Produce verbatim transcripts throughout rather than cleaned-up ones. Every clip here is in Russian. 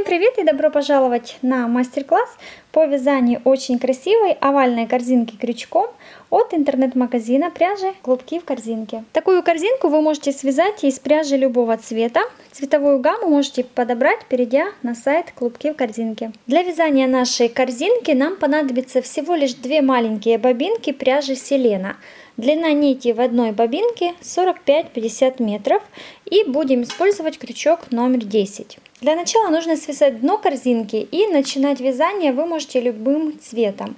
Всем привет и добро пожаловать на мастер-класс по вязанию очень красивой овальной корзинки крючком от интернет-магазина пряжи «Клубки в корзинке». Такую корзинку вы можете связать из пряжи любого цвета. Цветовую гамму можете подобрать, перейдя на сайт «Клубки в корзинке». Для вязания нашей корзинки нам понадобится всего лишь две маленькие бобинки пряжи «Селена». Длина нити в одной бобинке сорок пять-пятьдесят метров, и будем использовать крючок номер десять. Для начала нужно связать дно корзинки, и начинать вязание вы можете любым цветом.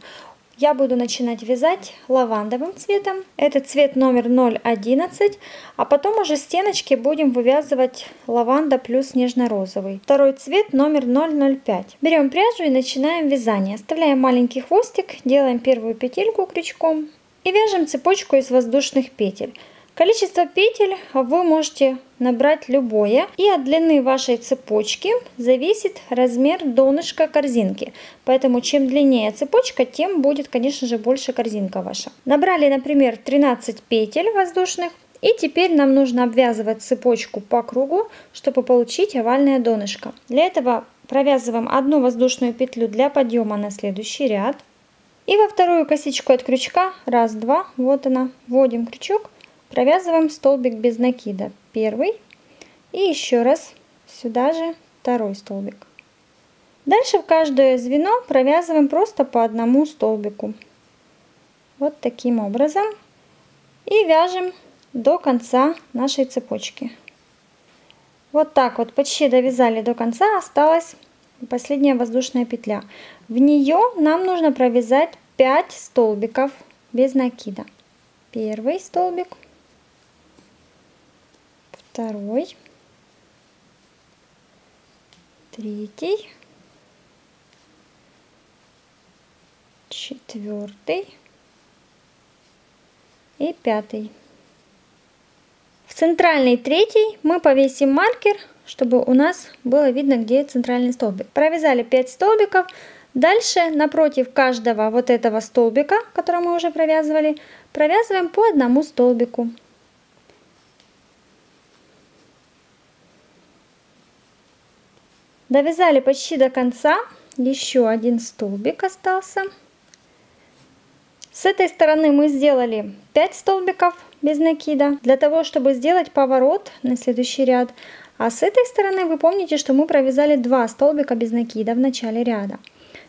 Я буду начинать вязать лавандовым цветом, это цвет номер ноль одиннадцать, а потом уже стеночки будем вывязывать лаванда плюс нежно-розовый. Второй цвет номер ноль ноль пять. Берем пряжу и начинаем вязание. Оставляем маленький хвостик, делаем первую петельку крючком и вяжем цепочку из воздушных петель. Количество петель вы можете набрать любое, и от длины вашей цепочки зависит размер донышка корзинки. Поэтому чем длиннее цепочка, тем будет, конечно же, больше корзинка ваша. Набрали, например, тринадцать петель воздушных, и теперь нам нужно обвязывать цепочку по кругу, чтобы получить овальное донышко. Для этого провязываем одну воздушную петлю для подъема на следующий ряд. И во вторую косичку от крючка, раз, два, вот она, вводим крючок. Провязываем столбик без накида, первый, и еще раз сюда же второй столбик. Дальше в каждое звено провязываем просто по одному столбику, вот таким образом, и вяжем до конца нашей цепочки. Вот так вот почти довязали до конца, осталась последняя воздушная петля. В нее нам нужно провязать пять столбиков без накида. Первый столбик, второй, третий, четвертый и пятый. В центральный третий мы повесим маркер, чтобы у нас было видно, где центральный столбик. Провязали пять столбиков. Дальше напротив каждого вот этого столбика, который мы уже провязывали, провязываем по одному столбику. Довязали почти до конца, еще один столбик остался. С этой стороны мы сделали пять столбиков без накида, для того, чтобы сделать поворот на следующий ряд. А с этой стороны вы помните, что мы провязали два столбика без накида в начале ряда.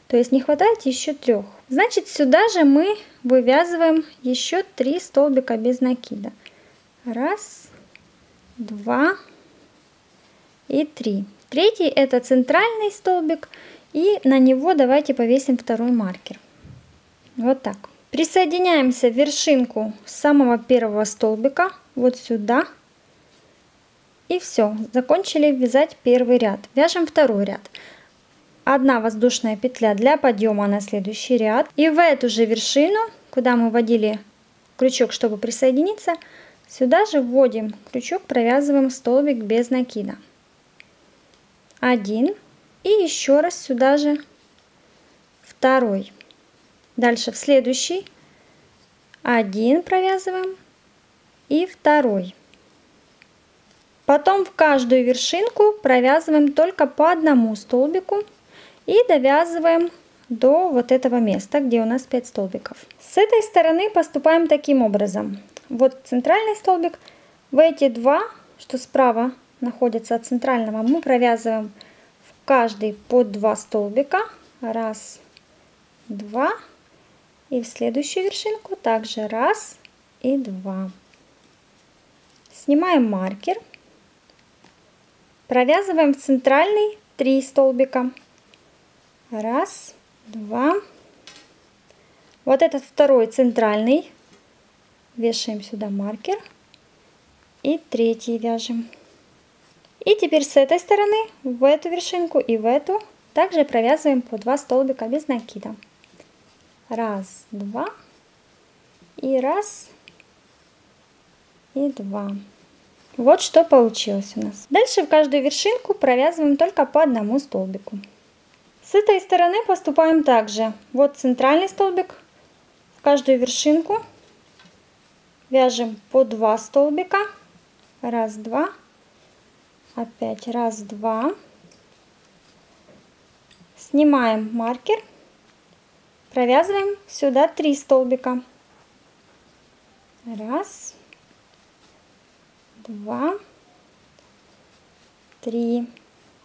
То есть не хватает еще трех. Значит, сюда же мы вывязываем еще три столбика без накида. Раз, два и три. Третий это центральный столбик, и на него давайте повесим второй маркер. Вот так. Присоединяемся в вершинку самого первого столбика, вот сюда. И все, закончили вязать первый ряд. Вяжем второй ряд. Одна воздушная петля для подъема на следующий ряд. И в эту же вершину, куда мы вводили крючок, чтобы присоединиться, сюда же вводим крючок, провязываем столбик без накида. Один, и еще раз сюда же второй. Дальше в следующий один провязываем и второй. Потом в каждую вершинку провязываем только по одному столбику и довязываем до вот этого места, где у нас пять столбиков. С этой стороны поступаем таким образом. Вот центральный столбик, в эти два, что справа находится от центрального, мы провязываем в каждый по два столбика, раз, два, и в следующую вершинку также раз и два. Снимаем маркер, провязываем в центральный три столбика, раз, два, вот этот второй центральный, вешаем сюда маркер и третий вяжем. И теперь с этой стороны в эту вершинку и в эту также провязываем по два столбика без накида. Раз, два, и раз, и два. Вот что получилось у нас. Дальше в каждую вершинку провязываем только по одному столбику. С этой стороны поступаем также. Вот центральный столбик, в каждую вершинку вяжем по два столбика. Раз, два. Опять раз, два, Снимаем маркер, провязываем сюда три столбика. Раз, два, три.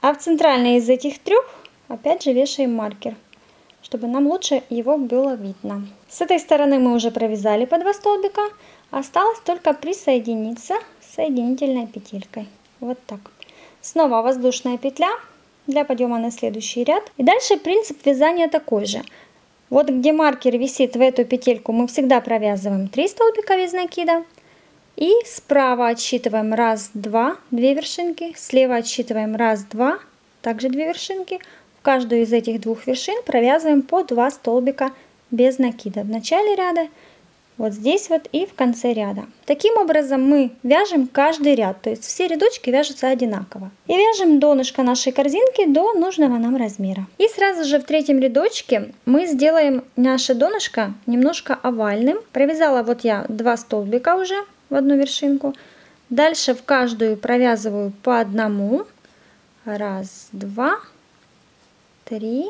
А в центральный из этих трех опять же вешаем маркер, чтобы нам лучше его было видно. С этой стороны мы уже провязали по два столбика. Осталось только присоединиться соединительной петелькой. Вот так. Снова воздушная петля для подъема на следующий ряд. И дальше принцип вязания такой же. Вот где маркер висит, в эту петельку мы всегда провязываем три столбика без накида. И справа отсчитываем раз, два, две вершинки. Слева отсчитываем раз, два, также две вершинки. В каждую из этих двух вершин провязываем по два столбика без накида. В начале ряда, вот здесь вот и в конце ряда. Таким образом мы вяжем каждый ряд, то есть все рядочки вяжутся одинаково. И вяжем донышко нашей корзинки до нужного нам размера. И сразу же в третьем рядочке мы сделаем наше донышко немножко овальным. Провязала вот я два столбика уже в одну вершинку. Дальше в каждую провязываю по одному. Раз, два, три,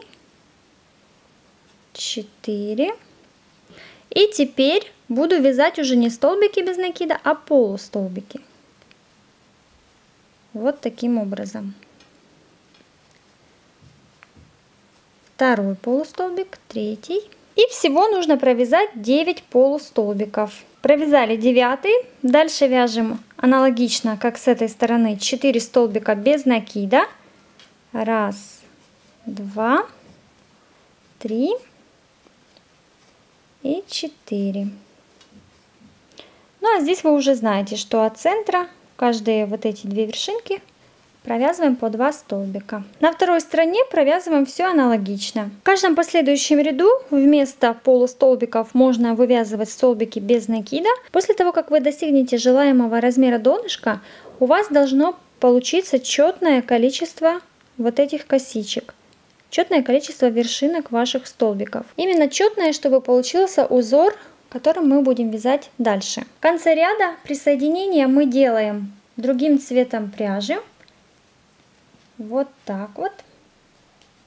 четыре. И теперь буду вязать уже не столбики без накида, а полустолбики. Вот таким образом. Второй полустолбик, третий. И всего нужно провязать девять полустолбиков. Провязали девятый. Дальше вяжем аналогично, как с этой стороны, четыре столбика без накида. Раз, два, три. И четыре. Ну а здесь вы уже знаете, что от центра каждые вот эти две вершинки провязываем по два столбика. На второй стороне провязываем все аналогично. В каждом последующем ряду вместо полустолбиков можно вывязывать столбики без накида. После того, как вы достигнете желаемого размера донышка, у вас должно получиться четное количество вот этих косичек. Четное количество вершинок ваших столбиков. Именно четное, чтобы получился узор, которым мы будем вязать дальше. В конце ряда присоединение мы делаем другим цветом пряжи. Вот так вот.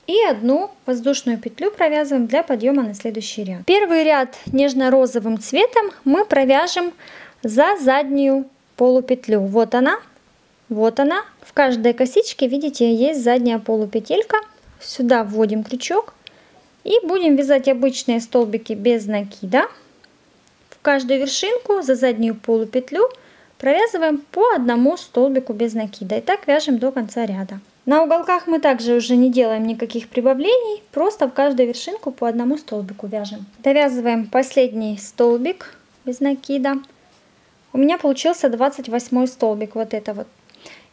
И одну воздушную петлю провязываем для подъема на следующий ряд. Первый ряд нежно-розовым цветом мы провяжем за заднюю полупетлю. Вот она, вот она. В каждой косичке, видите, есть задняя полупетелька. Сюда вводим крючок и будем вязать обычные столбики без накида. В каждую вершинку за заднюю полупетлю провязываем по одному столбику без накида. И так вяжем до конца ряда. На уголках мы также уже не делаем никаких прибавлений, просто в каждую вершинку по одному столбику вяжем. Довязываем последний столбик без накида. У меня получился двадцать восьмой столбик, вот это вот.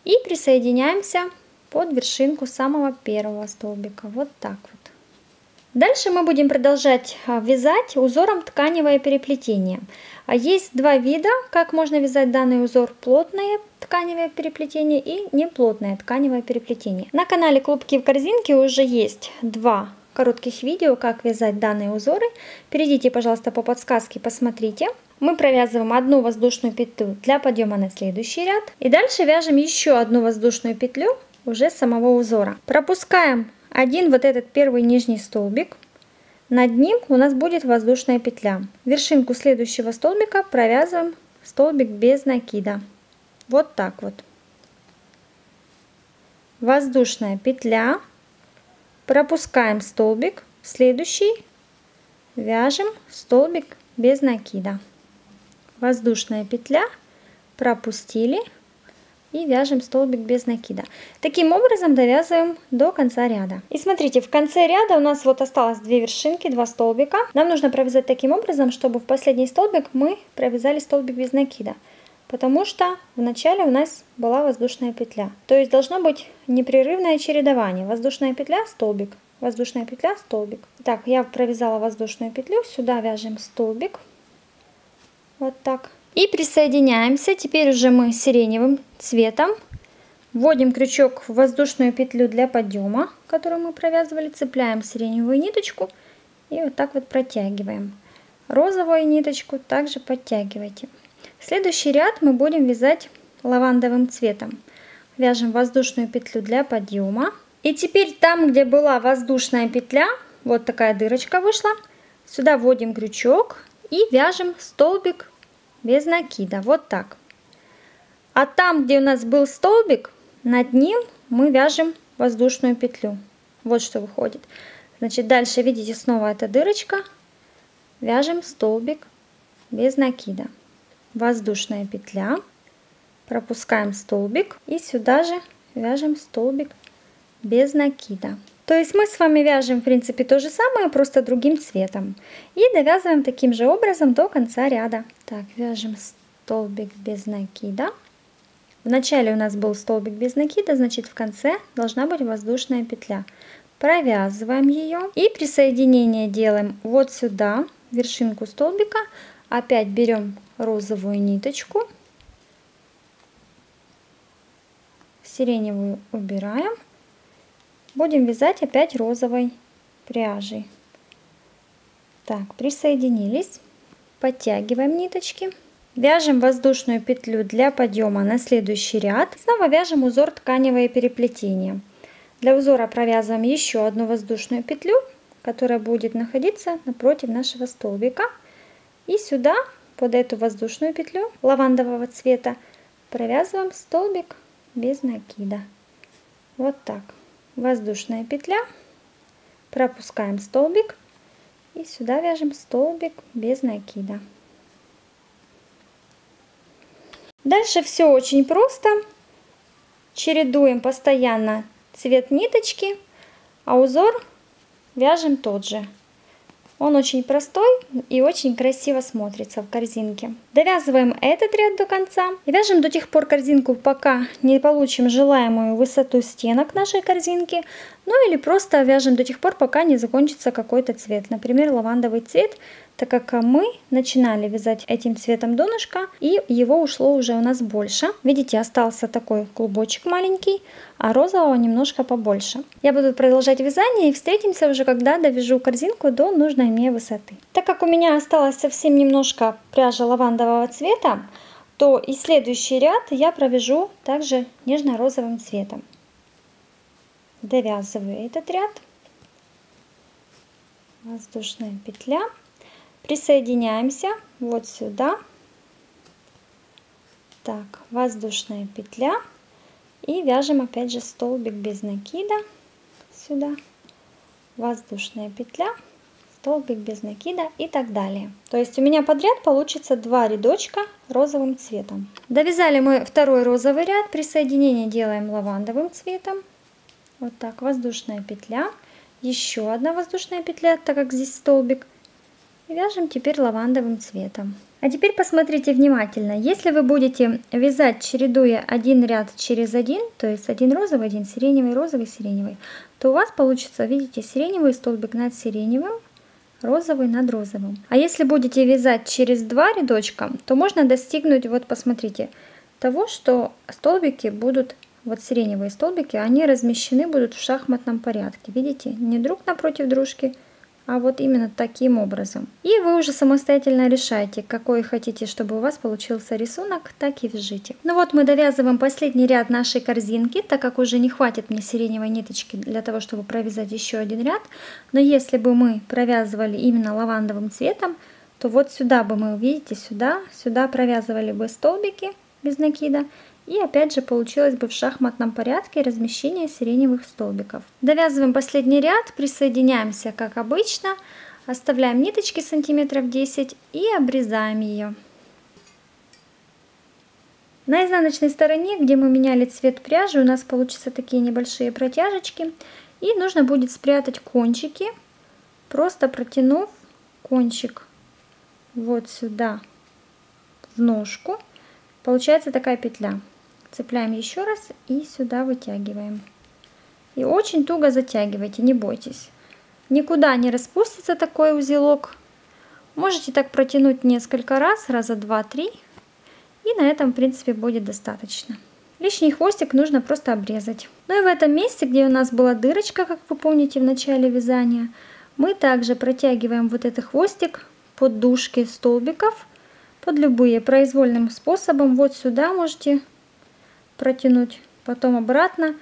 И присоединяемся под вершинку самого первого столбика. Вот так вот. Дальше мы будем продолжать вязать узором тканевое переплетение. Есть два вида, как можно вязать данный узор: плотное тканевое переплетение и неплотное тканевое переплетение. На канале Клубки в корзинке уже есть два коротких видео, как вязать данные узоры. Перейдите, пожалуйста, по подсказке, посмотрите. Мы провязываем одну воздушную петлю для подъема на следующий ряд. И дальше вяжем еще одну воздушную петлю уже самого узора. Пропускаем один вот этот первый нижний столбик. Над ним у нас будет воздушная петля. Вершинку следующего столбика провязываем столбик без накида. Вот так вот. Воздушная петля. Пропускаем столбик. Следующий. Вяжем столбик без накида. Воздушная петля. Пропустили. И вяжем столбик без накида. Таким образом довязываем до конца ряда. И смотрите, в конце ряда у нас вот осталось две вершинки, два столбика. Нам нужно провязать таким образом, чтобы в последний столбик мы провязали столбик без накида. Потому что в начале у нас была воздушная петля. То есть должно быть непрерывное чередование. Воздушная петля, столбик, воздушная петля, столбик. Так, я провязала воздушную петлю. Сюда вяжем столбик. Вот так. И присоединяемся, теперь уже мы сиреневым цветом, вводим крючок в воздушную петлю для подъема, которую мы провязывали, цепляем сиреневую ниточку и вот так вот протягиваем. Розовую ниточку также подтягивайте. Следующий ряд мы будем вязать лавандовым цветом. Вяжем воздушную петлю для подъема, И теперь там, где была воздушная петля, вот такая дырочка вышла, сюда вводим крючок и вяжем столбик без накида, вот так. А там, где у нас был столбик, над ним мы вяжем воздушную петлю. Вот что выходит. Значит, дальше, видите, снова эта дырочка. Вяжем столбик без накида. Воздушная петля. Пропускаем столбик. И сюда же вяжем столбик без накида. То есть мы с вами вяжем, в принципе, то же самое, просто другим цветом. И довязываем таким же образом до конца ряда. Так, вяжем столбик без накида. В начале у нас был столбик без накида, значит, в конце должна быть воздушная петля. Провязываем ее и присоединение делаем вот сюда, вершинку столбика. Опять берем розовую ниточку, сиреневую убираем. Будем вязать опять розовой пряжей. Так, присоединились, подтягиваем ниточки. Вяжем воздушную петлю для подъема на следующий ряд. Снова вяжем узор тканевое переплетение. Для узора провязываем еще одну воздушную петлю, которая будет находиться напротив нашего столбика. И сюда, под эту воздушную петлю лавандового цвета, провязываем столбик без накида. Вот так. Воздушная петля. Пропускаем столбик. И сюда вяжем столбик без накида. Дальше все очень просто. Чередуем постоянно цвет ниточки, а узор вяжем тот же. Он очень простой и очень красиво смотрится в корзинке. Довязываем этот ряд до конца. И вяжем до тех пор корзинку, пока не получим желаемую высоту стенок нашей корзинки. Ну или просто вяжем до тех пор, пока не закончится какой-то цвет. Например, лавандовый цвет. Так как мы начинали вязать этим цветом донышко, и его ушло уже у нас больше. Видите, остался такой клубочек маленький, а розового немножко побольше. Я буду продолжать вязание и встретимся уже, когда довяжу корзинку до нужной мне высоты. Так как у меня осталось совсем немножко пряжи лавандового цвета, то и следующий ряд я провяжу также нежно-розовым цветом. Довязываю этот ряд. Воздушная петля. Присоединяемся вот сюда. Так, воздушная петля. И вяжем опять же столбик без накида. Сюда. Воздушная петля. Столбик без накида и так далее. То есть у меня подряд получится два рядочка розовым цветом. Довязали мы второй розовый ряд. Присоединение делаем лавандовым цветом. Вот так, воздушная петля. Еще одна воздушная петля, так как здесь столбик. И вяжем теперь лавандовым цветом. А теперь посмотрите внимательно. Если вы будете вязать, чередуя один ряд через один, то есть один розовый, один сиреневый, розовый, сиреневый, то у вас получится, видите, сиреневый столбик над сиреневым, розовый над розовым. А если будете вязать через два рядочка, то можно достигнуть, вот посмотрите, того, что столбики будут, вот сиреневые столбики, они размещены будут в шахматном порядке. Видите, не друг напротив дружки, а вот именно таким образом. И вы уже самостоятельно решаете, какой хотите, чтобы у вас получился рисунок, так и вяжите. Ну вот мы довязываем последний ряд нашей корзинки, так как уже не хватит мне сиреневой ниточки для того, чтобы провязать еще один ряд. Но если бы мы провязывали именно лавандовым цветом, то вот сюда бы мы, видите, сюда, сюда провязывали бы столбики без накида. И опять же получилось бы в шахматном порядке размещение сиреневых столбиков. Довязываем последний ряд, присоединяемся как обычно, оставляем ниточки сантиметров десять и обрезаем ее. На изнаночной стороне, где мы меняли цвет пряжи, у нас получатся такие небольшие протяжечки. И нужно будет спрятать кончики, просто протянув кончик вот сюда в ножку. Получается такая петля. Цепляем еще раз и сюда вытягиваем. И очень туго затягивайте, не бойтесь. Никуда не распустится такой узелок. Можете так протянуть несколько раз, раза два, три. И на этом, в принципе, будет достаточно. Лишний хвостик нужно просто обрезать. Ну и в этом месте, где у нас была дырочка, как вы помните в начале вязания, мы также протягиваем вот этот хвостик под дужки столбиков. Под любые, произвольным способом. Вот сюда можете протянуть, потом обратно.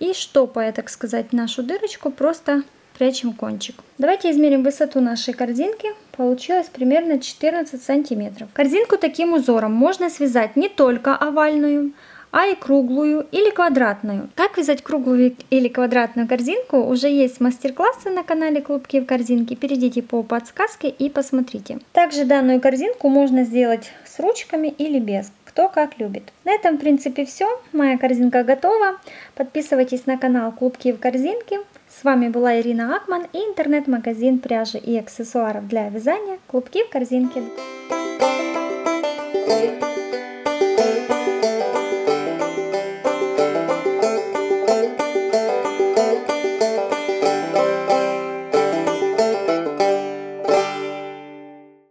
И штопая, так сказать, нашу дырочку, просто прячем кончик. Давайте измерим высоту нашей корзинки. Получилось примерно четырнадцать сантиметров. Корзинку таким узором можно связать не только овальную, а и круглую или квадратную. Как вязать круглую или квадратную корзинку, уже есть мастер-классы на канале Клубки в корзинке. Перейдите по подсказке и посмотрите. Также данную корзинку можно сделать с ручками или без, кто как любит. На этом, в принципе, все. Моя корзинка готова. Подписывайтесь на канал Клубки в корзинке. С вами была Ирина Акман и интернет-магазин пряжи и аксессуаров для вязания Клубки в корзинке.